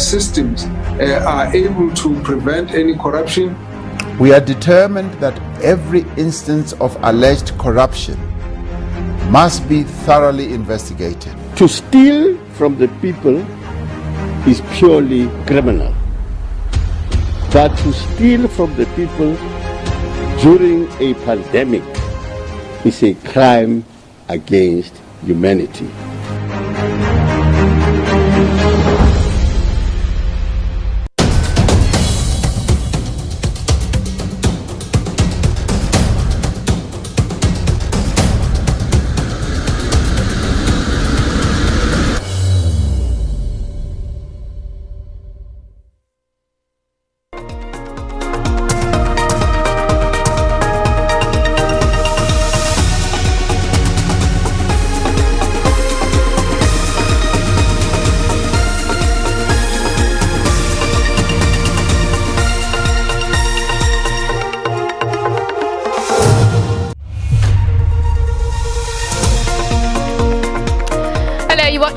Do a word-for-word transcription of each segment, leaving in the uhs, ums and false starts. systems uh, are able to prevent any corruption. We are determined that every instance of alleged corruption must be thoroughly investigated. To steal from the people is purely criminal. But to steal from the people during a pandemic is a crime against humanity.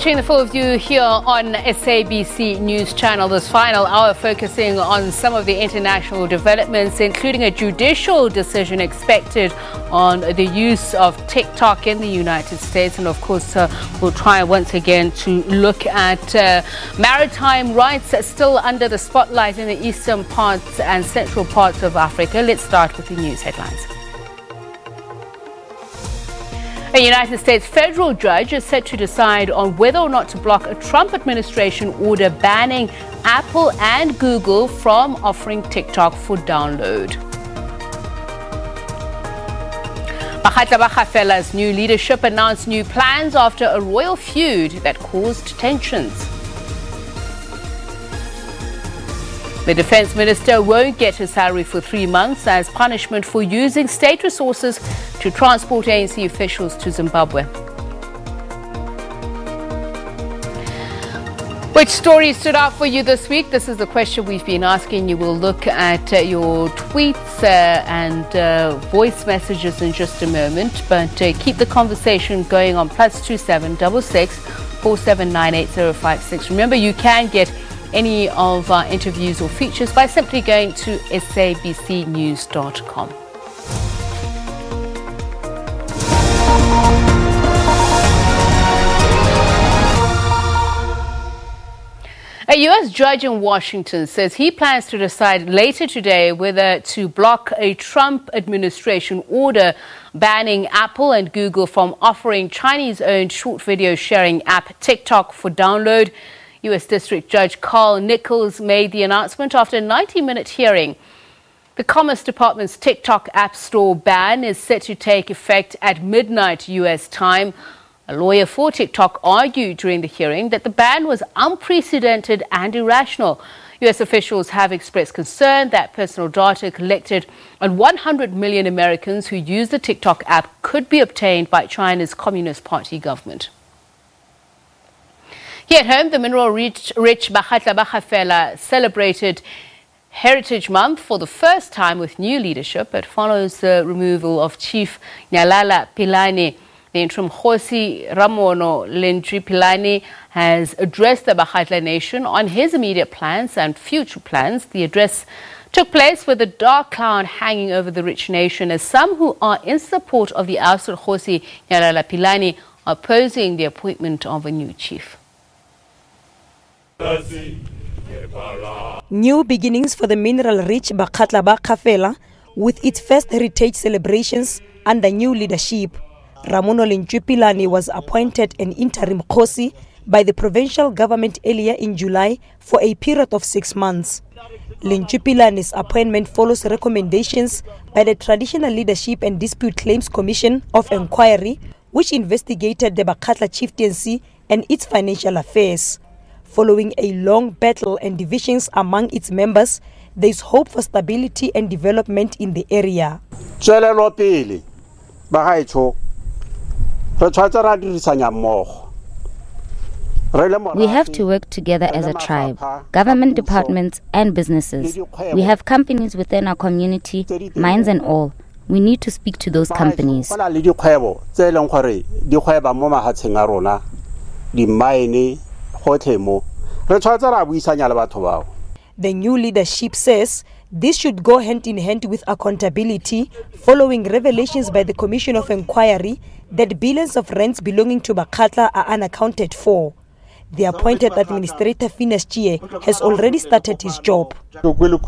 The full of you here on S A B C News Channel. This final hour focusing on some of the international developments, including a judicial decision expected on the use of TikTok in the United States, and of course uh, we'll try once again to look at uh, maritime rights still under the spotlight in the eastern parts and central parts of Africa. Let's start with the news headlines. A United States federal judge is set to decide on whether or not to block a Trump administration order banning Apple and Google from offering TikTok for download. Bakgatla-Ba-Kgafela's new leadership announced new plans after a royal feud that caused tensions. The defense minister won't get his salary for three months as punishment for using state resources to transport A N C officials to Zimbabwe. Which story stood out for you this week? This is the question we've been asking. You will look at uh, your tweets uh, and uh, voice messages in just a moment, but uh, keep the conversation going on plus two seven six six four seven nine eight zero five six. Remember, you can get any of our interviews or features by simply going to S A B C news dot com. A U S judge in Washington says he plans to decide later today whether to block a Trump administration order banning Apple and Google from offering Chinese-owned short video sharing app TikTok for download. U S District Judge Carl Nichols made the announcement after a ninety minute hearing. The Commerce Department's TikTok app store ban is set to take effect at midnight U S time. A lawyer for TikTok argued during the hearing that the ban was unprecedented and irrational. U S officials have expressed concern that personal data collected on one hundred million Americans who use the TikTok app could be obtained by China's Communist Party government. Here at home, the mineral-rich Bakgatla-Ba-Kgafela celebrated Heritage Month for the first time with new leadership. It follows the removal of Chief Nyalala Pilane. The interim Hosi Ramono Lentswe-Pilane has addressed the Bakgatla nation on his immediate plans and future plans. The address took place with a dark cloud hanging over the rich nation as some who are in support of the ousted Hosi Nyalala Pilane are opposing the appointment of a new chief. New beginnings for the mineral-rich Bakgatla-Ba-Kgafela with its first heritage celebrations under new leadership. Ramono Lentswe-Pilane was appointed an interim Khosi by the provincial government earlier in July for a period of six months. Lentswe-Pilane's appointment follows recommendations by the Traditional Leadership and Dispute Claims Commission of Inquiry, which investigated the Bakgatla chieftaincy and its financial affairs. Following a long battle and divisions among its members, there is hope for stability and development in the area. We have to work together as a tribe, government departments and businesses. We have companies within our community, mines and all. We need to speak to those companies. The new leadership says this should go hand in hand with accountability following revelations by the Commission of Inquiry that billions of rents belonging to Bakgatla are unaccounted for. The appointed administrator Finas Chie has already started his job. I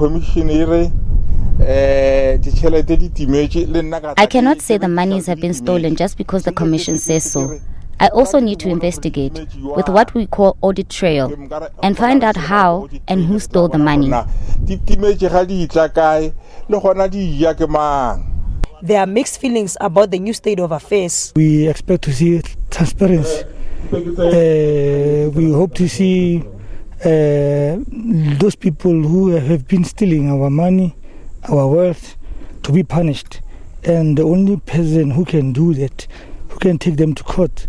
cannot say the monies have been stolen just because the Commission says so. I also need to investigate with what we call audit trail and find out how and who stole the money. There are mixed feelings about the new state of affairs. We expect to see transparency. Uh, we hope to see uh, those people who have been stealing our money, our wealth, to be punished. And the only person who can do that, who can take them to court,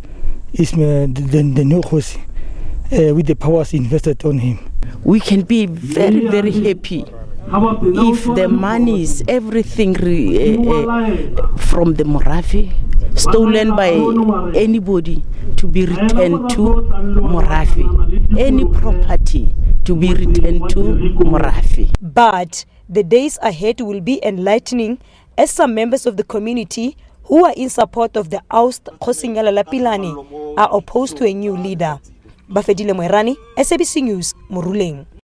is the, the, the Nyokosi, uh, with the powers invested on him. We can be very, very happy if the money is everything re, uh, uh, from the Moravi, stolen by anybody, to be returned to Moravi. Any property to be returned to Moravi. But the days ahead will be enlightening, as some members of the community who are in support of the oust Nyalala Pilane are opposed to a new leader. Bafedile Mwerani, S A B C News, Moruleng.